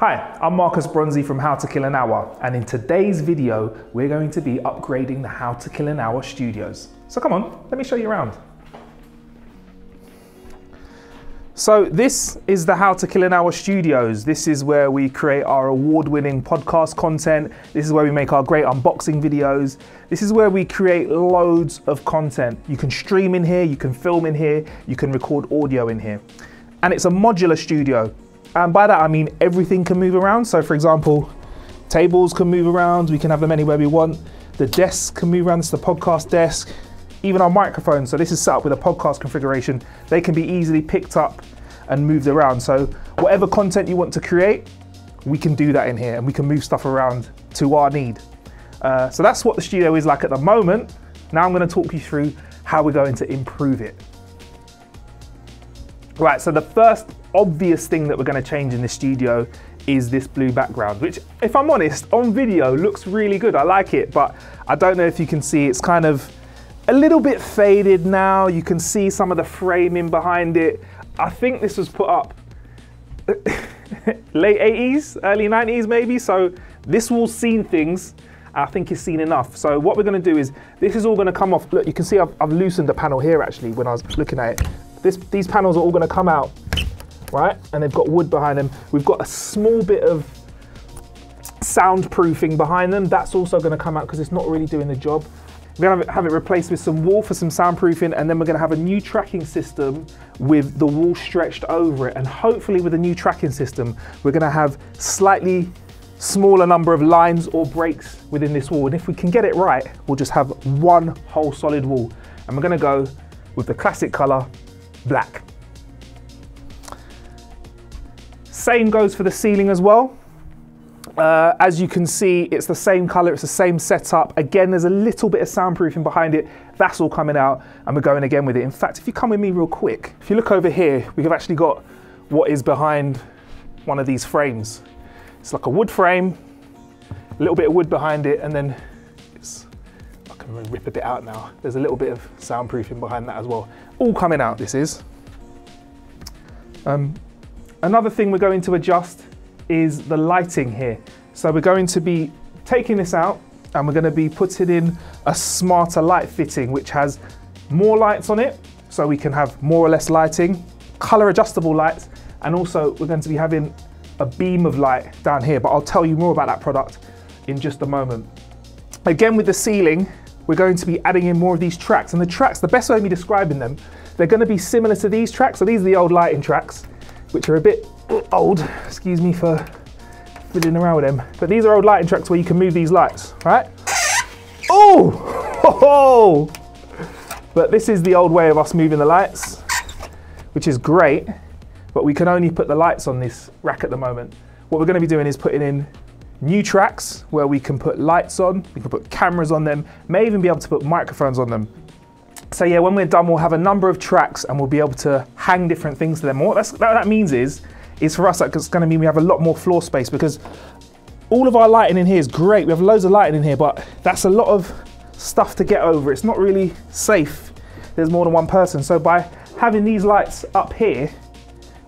Hi, I'm Marcus Bronzy from How To Kill An Hour, and in today's video, we're going to be upgrading the How To Kill An Hour studios. So come on, let me show you around. So this is the How To Kill An Hour studios. This is where we create our award-winning podcast content. This is where we make our great unboxing videos. This is where we create loads of content. You can stream in here, you can film in here, you can record audio in here. And it's a modular studio. And by that, I mean everything can move around. So for example, tables can move around. We can have them anywhere we want. The desk can move around. This is the podcast desk. Even our microphones. So this is set up with a podcast configuration. They can be easily picked up and moved around. So whatever content you want to create, we can do that in here, and we can move stuff around to our need. So that's what the studio is like at the moment. Now I'm going to talk you through how we're going to improve it. Right, so the first obvious thing that we're going to change in the studio is this blue background, which, if I'm honest, on video looks really good. I like it, but I don't know if you can see, it's kind of a little bit faded now. You can see some of the framing behind it. I think this was put up late 80s, early 90s maybe, so this wall's seen things. I think he's seen enough. So what we're going to do is, this is all going to come off. Look, you can see I've loosened the panel here actually when I was looking at it. These panels are all going to come out, right? And they've got wood behind them. We've got a small bit of soundproofing behind them. That's also going to come out because it's not really doing the job. We're going to have it replaced with some wool for some soundproofing, and then we're going to have a new tracking system with the wool stretched over it. And hopefully with a new tracking system, we're going to have slightly smaller number of lines or breaks within this wall. And if we can get it right, we'll just have one whole solid wall. And we're going to go with the classic color, black. Same goes for the ceiling as well. As you can see, it's the same color, it's the same setup. Again, there's a little bit of soundproofing behind it. That's all coming out, and we're going again with it. In fact, if you come with me real quick, if you look over here, we've actually got what is behind one of these frames. It's like a wood frame, a little bit of wood behind it, and then it's, I can rip a bit out now. There's a little bit of soundproofing behind that as well. All coming out, this is. Another thing we're going to adjust is the lighting here. So we're going to be taking this out, and we're going to be putting in a smarter light fitting, which has more lights on it, so we can have more or less lighting, color adjustable lights, and also we're going to be having a beam of light down here, but I'll tell you more about that product in just a moment. Again, with the ceiling, we're going to be adding in more of these tracks, and the tracks, the best way of me describing them, they're going to be similar to these tracks. So these are the old lighting tracks, which are a bit old, excuse me for fiddling around with them, but these are old lighting tracks where you can move these lights, right? Oh! But this is the old way of us moving the lights, which is great, but we can only put the lights on this rack at the moment. What we're going to be doing is putting in new tracks where we can put lights on, we can put cameras on them, may even be able to put microphones on them. So yeah, when we're done, we'll have a number of tracks, and we'll be able to hang different things to them. And what that means is for us, that's going to mean we have a lot more floor space, because all of our lighting in here is great. We have loads of lighting in here, but that's a lot of stuff to get over. It's not really safe. There's more than one person. So by having these lights up here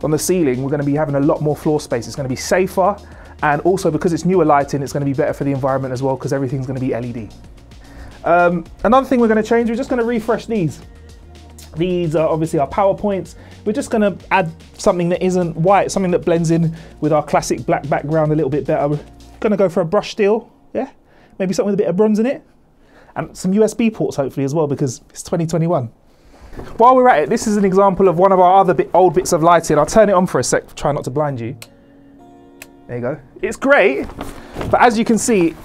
on the ceiling, we're going to be having a lot more floor space. It's going to be safer. And also because it's newer lighting, it's going to be better for the environment as well, because everything's going to be LED. Another thing we're going to change, we're just going to refresh these. These are obviously our PowerPoints. We're just going to add something that isn't white, something that blends in with our classic black background a little bit better. We're going to go for a brush deal, yeah? Maybe something with a bit of bronze in it. And some USB ports hopefully as well, because it's 2021. While we're at it, this is an example of one of our other old bits of lighting. I'll turn it on for a sec, try not to blind you. There you go. It's great, but as you can see,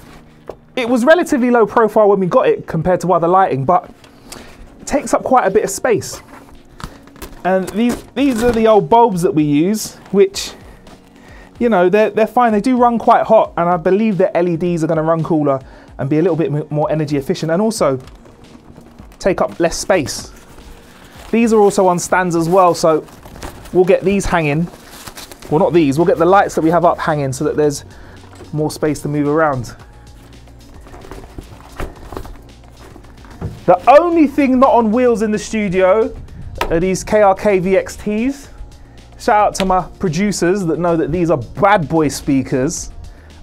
it was relatively low profile when we got it compared to other lighting, but it takes up quite a bit of space. And these are the old bulbs that we use, which, you know, they're fine. They do run quite hot, and I believe that LEDs are going to run cooler and be a little bit more energy efficient, and also take up less space. These are also on stands as well, so we'll get these hanging. Well, not these, we'll get the lights that we have up hanging so that there's more space to move around. The only thing not on wheels in the studio are these KRK VXTs. It's Shout out to my producers that know that these are bad boy speakers.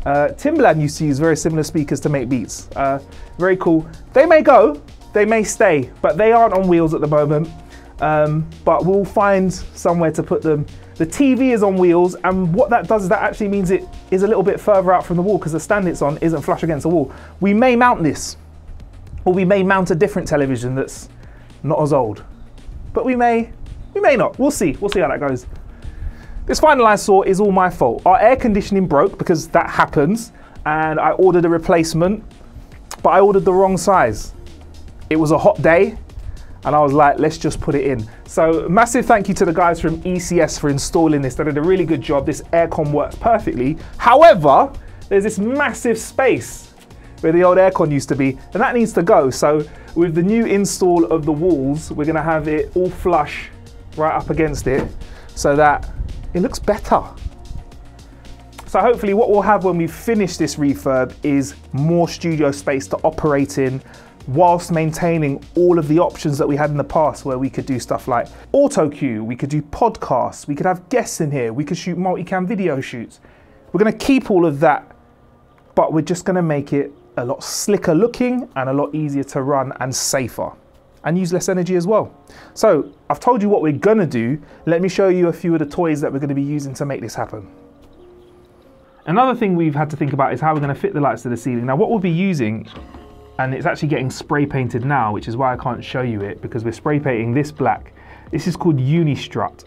Timbaland used to use very similar speakers to make beats. Very cool. They may go, they may stay, but they aren't on wheels at the moment. But we'll find somewhere to put them. The TV is on wheels, and what that does is that actually means it is a little bit further out from the wall because the stand it's on isn't flush against the wall. We may mount this, or we may mount a different television that's not as old. But we may not. We'll see how that goes. This final eyesore is all my fault. Our air conditioning broke, because that happens, and I ordered a replacement, but I ordered the wrong size. It was a hot day, and I was like, let's just put it in. So massive thank you to the guys from ECS for installing this. They did a really good job. This aircon works perfectly. However, there's this massive space where the old aircon used to be, and that needs to go. So with the new install of the walls, we're gonna have it all flush right up against it so that it looks better. So hopefully what we'll have when we finish this refurb is more studio space to operate in, whilst maintaining all of the options that we had in the past, where we could do stuff like auto cue, we could do podcasts, we could have guests in here, we could shoot multicam video shoots. We're gonna keep all of that, but we're just gonna make it a lot slicker looking and a lot easier to run and safer, and use less energy as well. So I've told you what we're gonna do. Let me show you a few of the toys that we're gonna be using to make this happen. Another thing we've had to think about is how we're gonna fit the lights to the ceiling. Now what we'll be using, and it's actually getting spray painted now, which is why I can't show you it, because we're spray painting this black. This is called Unistrut.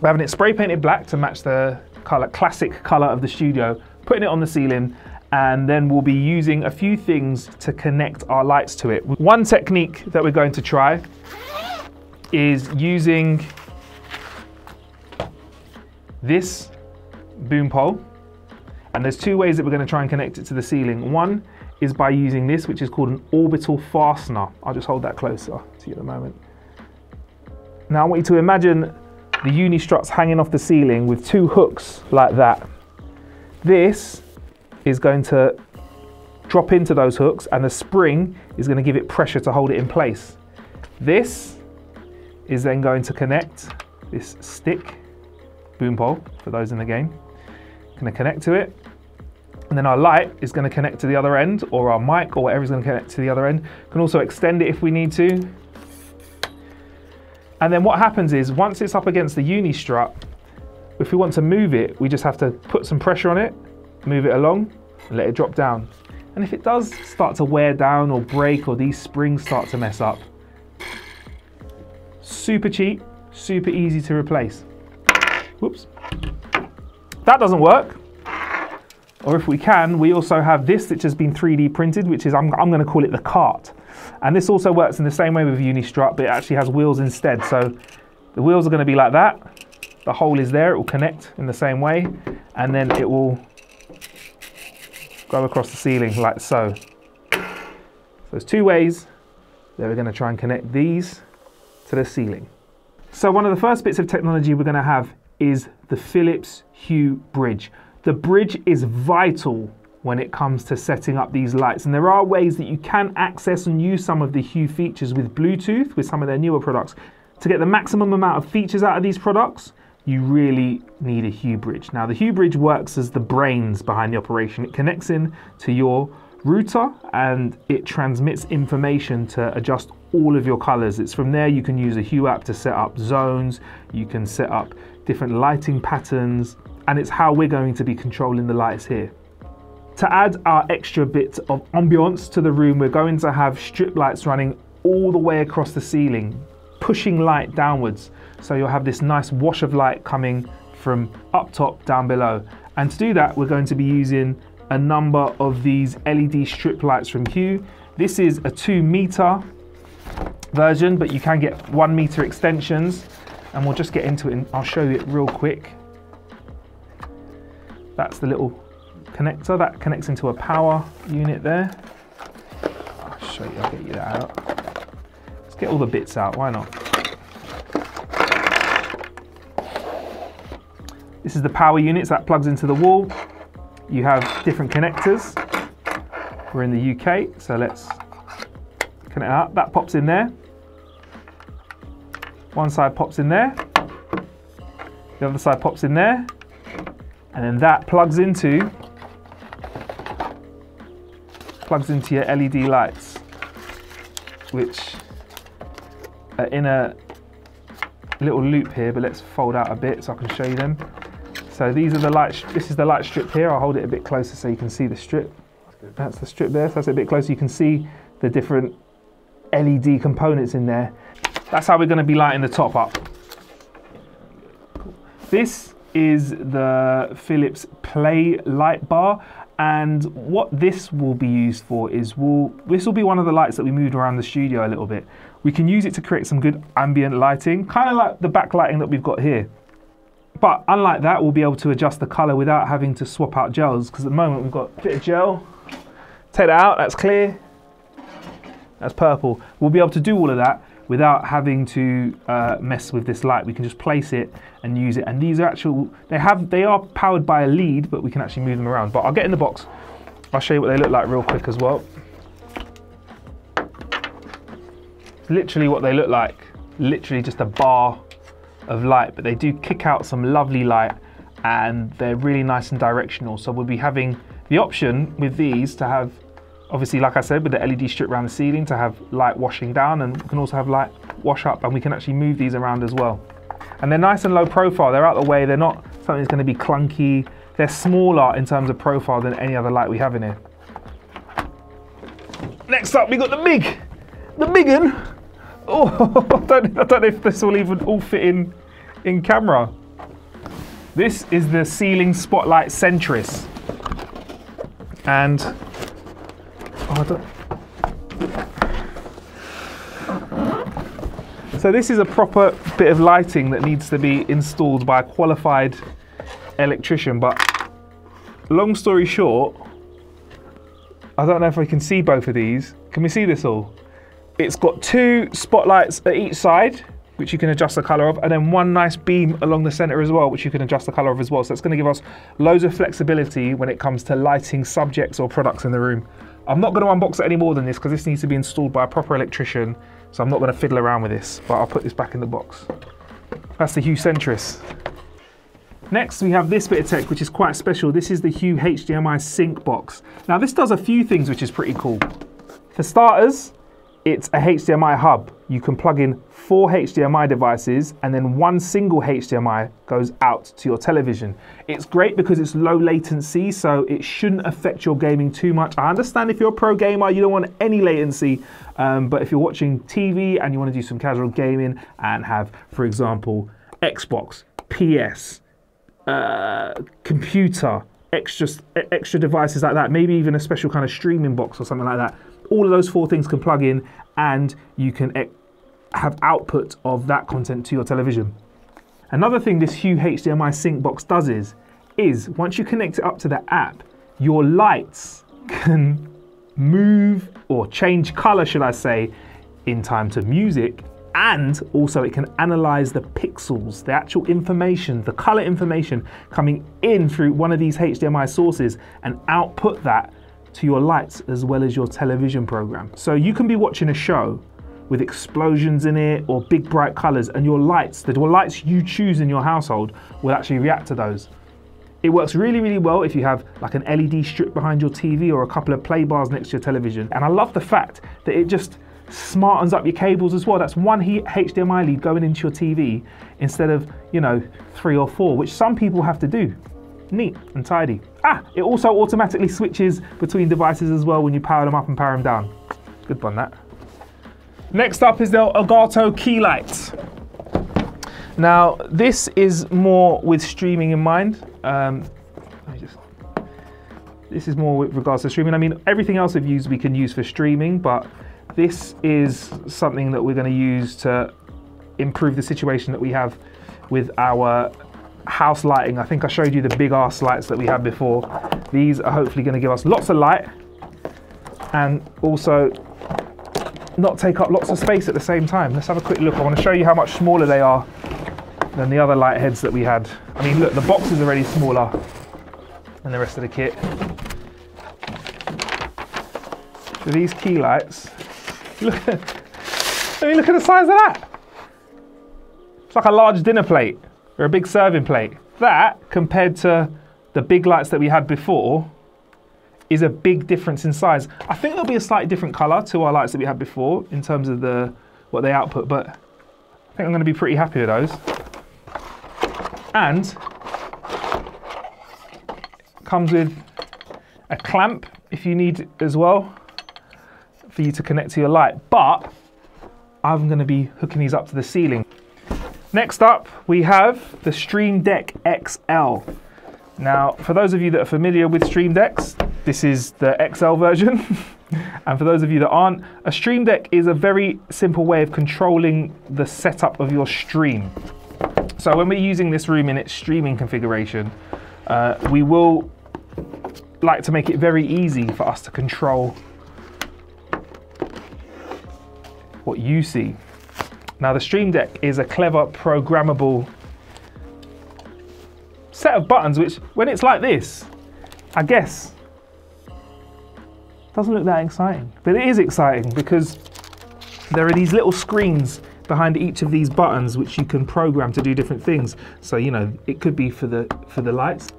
We're having it spray painted black to match the color, classic color of the studio, putting it on the ceiling, and then we'll be using a few things to connect our lights to it. One technique that we're going to try is using this boom pole. And there's two ways that we're gonna try and connect it to the ceiling. One is by using this, which is called an orbital fastener. I'll just hold that closer to you at the moment. Now I want you to imagine the Unistruts hanging off the ceiling with two hooks like that. This is going to drop into those hooks, and the spring is gonna give it pressure to hold it in place. This is then going to connect this stick, boom pole, for those in the game, gonna connect to it. And then our light is gonna connect to the other end, or our mic, or whatever is gonna connect to the other end. We can also extend it if we need to. And then what happens is, once it's up against the Unistrut, if we want to move it, we just have to put some pressure on it, move it along, and let it drop down. And if it does start to wear down or break, or these springs start to mess up, super cheap, super easy to replace. Whoops. That doesn't work. Or if we can, we also have this that has been 3D printed, which is, I'm gonna call it the cart. And this also works in the same way with Unistrut, but it actually has wheels instead. So the wheels are gonna be like that. The hole is there, it will connect in the same way. And then it will go across the ceiling like so. So there's two ways that we're gonna try and connect these to the ceiling. So one of the first bits of technology we're gonna have is the Philips Hue bridge. The bridge is vital when it comes to setting up these lights, and there are ways that you can access and use some of the Hue features with Bluetooth, with some of their newer products. To get the maximum amount of features out of these products, you really need a Hue bridge. Now the Hue bridge works as the brains behind the operation. It connects in to your router and it transmits information to adjust all of your colors. It's from there you can use a Hue app to set up zones, you can set up different lighting patterns, and it's how we're going to be controlling the lights here. To add our extra bit of ambience to the room, we're going to have strip lights running all the way across the ceiling, pushing light downwards. So you'll have this nice wash of light coming from up top down below. And to do that, we're going to be using a number of these LED strip lights from Hue. This is a 2 meter version, but you can get 1 meter extensions. And we'll just get into it and I'll show you it real quick. That's the little connector that connects into a power unit there. I'll show you, I'll get you that out. Let's get all the bits out, why not? This is the power unit, so that plugs into the wall. You have different connectors. We're in the UK, so let's connect that up. That pops in there. One side pops in there, The other side pops in there, and then that plugs into your LED lights, which are in a little loop here, but let's fold out a bit so I can show you them. So these are the light, this is the light strip here. I'll hold it a bit closer so you can see the strip. That's the strip there, so that's a bit closer. You can see the different LED components in there. That's how we're gonna be lighting the top up. This is the Philips Play Light Bar, and what this will be used for is this will be one of the lights that we moved around the studio a little bit. We can use it to create some good ambient lighting, kind of like the backlighting that we've got here. But unlike that, we'll be able to adjust the color without having to swap out gels, because at the moment we've got a bit of gel. Take that out, that's clear. That's purple. We'll be able to do all of that without having to mess with this light. We can just place it and use it. And these are they are powered by a lead, but we can actually move them around. But I'll get in the box. I'll show you what they look like real quick as well. It's literally what they look like. Literally just a bar of light, but they do kick out some lovely light and they're really nice and directional. So we'll be having the option with these to have, obviously, like I said, with the LED strip around the ceiling, to have light washing down, and we can also have light wash up, and we can actually move these around as well. And they're nice and low profile. They're out the way. They're not something that's going to be clunky. They're smaller in terms of profile than any other light we have in here. Next up, we got the big one. Oh, I don't know if this will even all fit in camera. This is the ceiling spotlight Centris, and so this is a proper bit of lighting that needs to be installed by a qualified electrician. But long story short, I don't know if I can see both of these. Can we see this all? It's got two spotlights at each side, which you can adjust the color of, and then one nice beam along the center as well, which you can adjust the color of as well. So it's going to give us loads of flexibility when it comes to lighting subjects or products in the room. I'm not going to unbox it any more than this, because this needs to be installed by a proper electrician, so I'm not going to fiddle around with this, but I'll put this back in the box. That's the Hue Centris. Next, we have this bit of tech, which is quite special. This is the Hue HDMI Sync box. Now, this does a few things which is pretty cool. For starters, it's a HDMI hub. You can plug in 4 HDMI devices, and then one single HDMI goes out to your television. It's great because it's low latency, so it shouldn't affect your gaming too much. I understand if you're a pro gamer, you don't want any latency, but if you're watching TV and you want to do some casual gaming and have, for example, Xbox, PS, computer, extra devices like that, maybe even a special kind of streaming box or something like that. All of those 4 things can plug in, and you can have output of that content to your television. Another thing this Hue HDMI Sync box does is once you connect it up to the app, your lights can move or change color, should I say, in time to music, and also it can analyze the pixels, the actual information, the color information coming in through one of these HDMI sources, and output that to your lights as well as your television program. So you can be watching a show with explosions in it or big bright colors, and your lights, the lights you choose in your household, will actually react to those. It works really, really well if you have like an LED strip behind your TV or a couple of play bars next to your television. And I love the fact that it just smartens up your cables as well. That's one HDMI lead going into your TV instead of, you know, 3 or 4, which some people have to do. Neat and tidy. It also automatically switches between devices as well when you power them up and power them down. Good one, that. Next up is the Elgato Key Light. Now, this is more with streaming in mind. This is more with regards to streaming. I mean, everything else we've used we can use for streaming, but this is something that we're going to use to improve the situation that we have with our house lighting. I think I showed you the big ass lights that we had before. These are hopefully going to give us lots of light and also not take up lots of space at the same time. Let's have a quick look. I want to show you how much smaller they are than the other light heads that we had. I mean, look, the box is already smaller than the rest of the kit. So these key lights, look at the size of that. It's like a large dinner plate. or a big serving plate. That, compared to the big lights that we had before, is a big difference in size. I think there'll be a slightly different color to our lights that we had before in terms of what they output, but I think I'm gonna be pretty happy with those. And it comes with a clamp if you need as well for you to connect to your light, but I'm gonna be hooking these up to the ceiling. Next up, we have the Stream Deck XL. Now, for those of you that are familiar with Stream Decks, this is the XL version. And for those of you that aren't, a Stream Deck is a very simple way of controlling the setup of your stream. So when we're using this room in its streaming configuration, we will like to make it very easy for us to control what you see. Now, the Stream Deck is a clever programmable set of buttons, which when it's like this, I guess, doesn't look that exciting, but it is exciting because there are these little screens behind each of these buttons which you can program to do different things. So, you know, it could be for the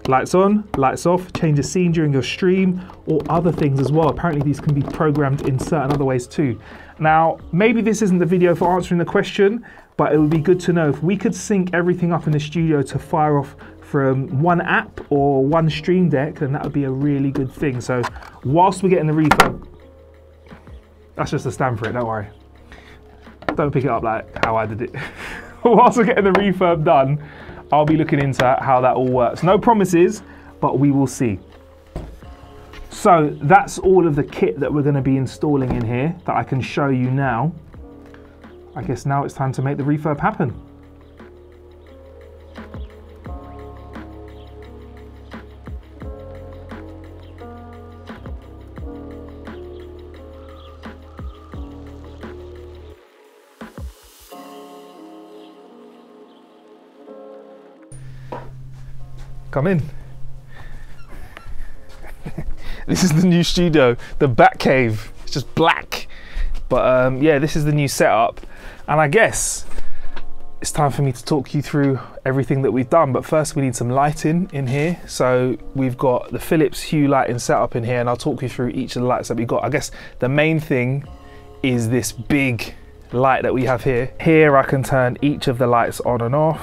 lights on, lights off, change a scene during your stream, or other things as well. Apparently these can be programmed in certain other ways too. Now, maybe this isn't the video for answering the question, but it would be good to know if we could sync everything up in the studio to fire off from one app or one Stream Deck, then that would be a really good thing. So whilst we're getting the reverb, that's just a stand for it, don't worry. Don't pick it up like how I did it. Whilst we're getting the reverb done, I'll be looking into how that all works. No promises, but we will see. So that's all of the kit that we're gonna be installing in here that I can show you now. I guess now it's time to make the reverb happen. Come in. This is the new studio, the back cave. It's just black. But yeah, this is the new setup. And I guess it's time for me to talk you through everything that we've done. But first we need some lighting in here. So we've got the Philips Hue lighting setup in here, and I'll talk you through each of the lights that we've got. I guess the main thing is this big light that we have here. Here I can turn each of the lights on and off.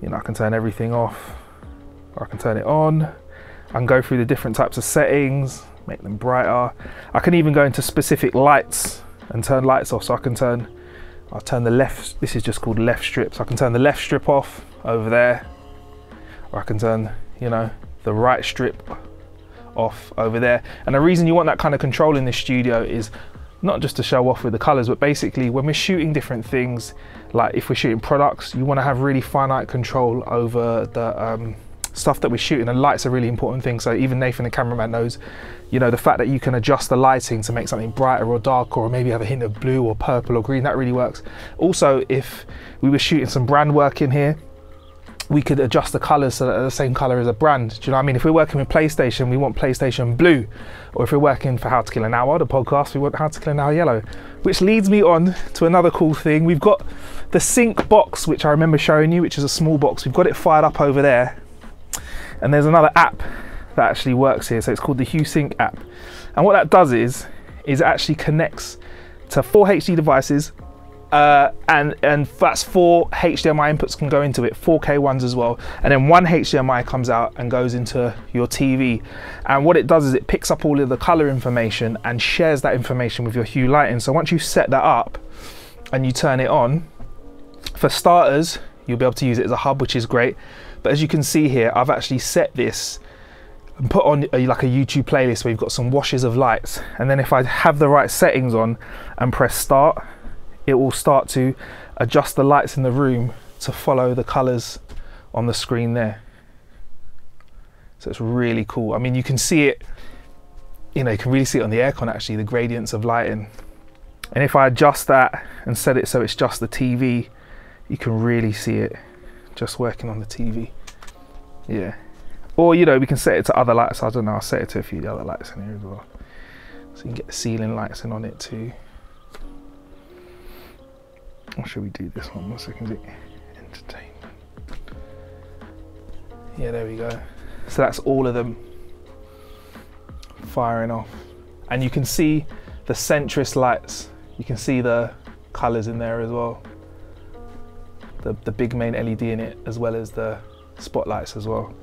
You know, I can turn everything off. I can turn it on. I can go through the different types of settings, make them brighter. I can even go into specific lights and turn lights off. So I can I'll turn the left, this is just called left strip. So I can turn the left strip off over there, or I can turn, you know, the right strip off over there. And the reason you want that kind of control in this studio is not just to show off with the colors, but basically when we're shooting different things, like if we're shooting products, you want to have really finite control over the, stuff that we're shooting, and lights are really important things. So even Nathan, the cameraman, knows, you know, the fact that you can adjust the lighting to make something brighter or darker, or maybe have a hint of blue or purple or green, that really works. Also, if we were shooting some brand work in here, we could adjust the colors so that they're the same color as a brand. Do you know what I mean? If we're working with PlayStation, we want PlayStation blue. Or if we're working for How To Kill An Hour, the podcast, we want How To Kill An Hour yellow. Which leads me on to another cool thing. We've got the sync box, which I remember showing you, which is a small box. We've got it fired up over there. And there's another app that actually works here. So it's called the Hue Sync app. And what that does is it actually connects to 4 HD devices. And that's 4 HDMI inputs can go into it, 4K ones as well. And then 1 HDMI comes out and goes into your TV. And what it does is it picks up all of the color information and shares that information with your Hue lighting. So once you set that up and you turn it on, for starters, you'll be able to use it as a hub, which is great. But as you can see here, I've actually set this and put on like a YouTube playlist where you've got some washes of lights. And then if I have the right settings on and press start, it will start to adjust the lights in the room to follow the colors on the screen there. So it's really cool. I mean, you can see it, you know, you can really see it on the aircon actually, the gradients of lighting. And if I adjust that and set it so it's just the TV, you can really see it just working on the TV. Yeah, or you know, we can set it to other lights. I don't know, I'll set it to a few of the other lights in here as well, so you can get the ceiling lights in on it too. Or should we do this one? What second is it? Entertainment. Yeah, there we go. So that's all of them firing off. And you can see the Centris lights. You can see the colors in there as well. The big main LED in it, as well as the spotlights as well.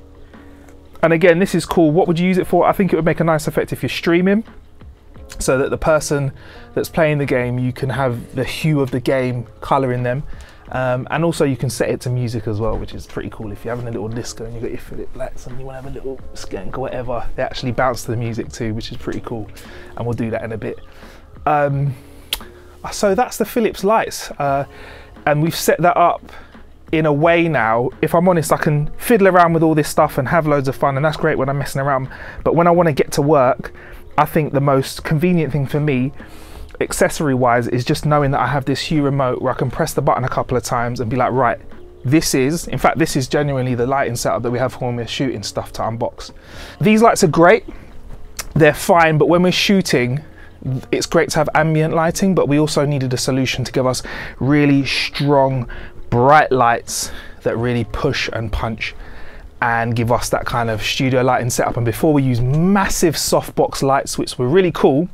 And again, this is cool. What would you use it for? I think it would make a nice effect if you're streaming, so that the person that's playing the game, you can have the hue of the game color in them. And also you can set it to music as well, which is pretty cool. If you're having a little disco and you've got your Philips lights and you want to have a little skank or whatever, they actually bounce to the music too, which is pretty cool. And we'll do that in a bit. So that's the Philips lights. And we've set that up in a way now, if I'm honest, I can fiddle around with all this stuff and have loads of fun, and that's great when I'm messing around. But when I want to get to work, I think the most convenient thing for me, accessory wise, is just knowing that I have this Hue remote where I can press the button a couple of times and be like, right, this is, in fact, this is genuinely the lighting setup that we have when we're shooting stuff to unbox. These lights are great, they're fine, but when we're shooting, it's great to have ambient lighting, but we also needed a solution to give us really strong, bright lights that really push and punch and give us that kind of studio lighting setup. And before, we used massive softbox lights, which were really cool,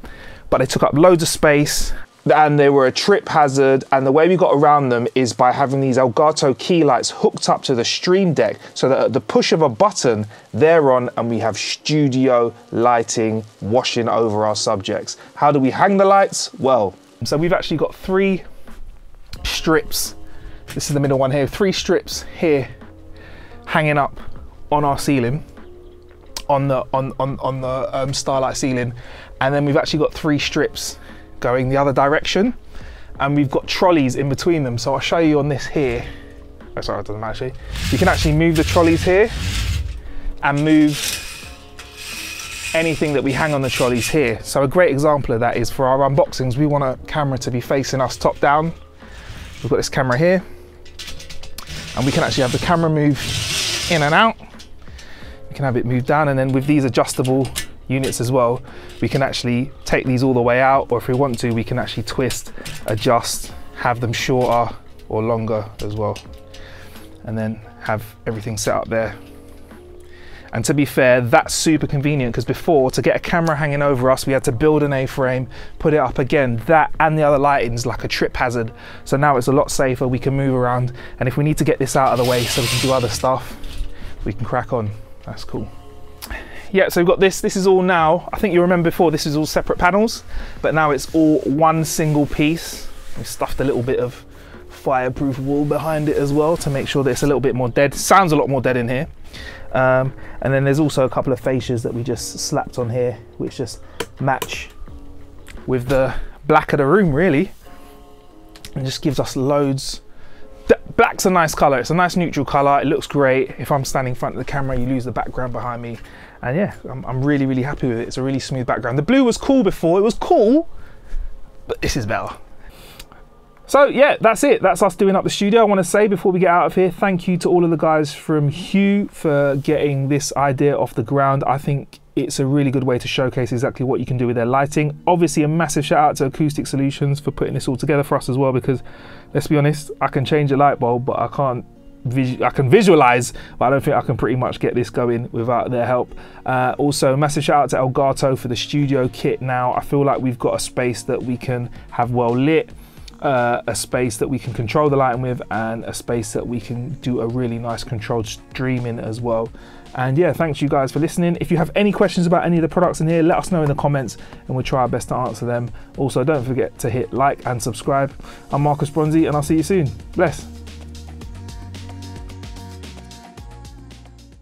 but they took up loads of space and they were a trip hazard. And the way we got around them is by having these Elgato Key Lights hooked up to the Stream Deck, so that at the push of a button, they're on and we have studio lighting washing over our subjects. How do we hang the lights? Well, so we've actually got three strips. This is the middle one here, three strips here hanging up on our ceiling, on the starlight ceiling. And then we've actually got three strips going the other direction, and we've got trolleys in between them. So I'll show you on this here. Oh, sorry, it doesn't matter. You can actually move the trolleys here and move anything that we hang on the trolleys here. So a great example of that is for our unboxings, we want a camera to be facing us top down. We've got this camera here, and we can actually have the camera move in and out. We can have it move down, and then with these adjustable units as well, we can actually take these all the way out, or if we want to, we can actually twist, adjust, have them shorter or longer as well, and then have everything set up there. And to be fair, that's super convenient, because before, to get a camera hanging over us, we had to build an A-frame, put it up again. That and the other lighting's like a trip hazard. So now it's a lot safer, we can move around, and if we need to get this out of the way so we can do other stuff, we can crack on. That's cool. Yeah, so we've got this. This is all now, I think you remember before, this is all separate panels, but now it's all one single piece. We stuffed a little bit of fireproof wall behind it as well to make sure that it's a little bit more dead. Sounds a lot more dead in here. And then there's also a couple of fascias that we just slapped on here, which just match with the black of the room really, and just gives us loads. Black's a nice color, it's a nice neutral color, it looks great. If I'm standing in front of the camera, you lose the background behind me. And yeah, I'm really, really happy with it. It's a really smooth background. The blue was cool before, it was cool, but this is better. So yeah, that's it. That's us doing up the studio. I want to say before we get out of here, thank you to all of the guys from Hue for getting this idea off the ground. I think it's a really good way to showcase exactly what you can do with their lighting. Obviously a massive shout out to Acoustic Solutions for putting this all together for us as well, because let's be honest, I can change a light bulb, but I can visualize, but I don't think I can pretty much get this going without their help. Also, massive shout out to Elgato for the studio kit. Now I feel like we've got a space that we can have well lit, a space that we can control the lighting with, and a space that we can do a really nice controlled streaming as well. And yeah, thanks you guys for listening. If you have any questions about any of the products in here, let us know in the comments and we'll try our best to answer them. Also, don't forget to hit like and subscribe. I'm Marcus Bronzy, and I'll see you soon. Bless.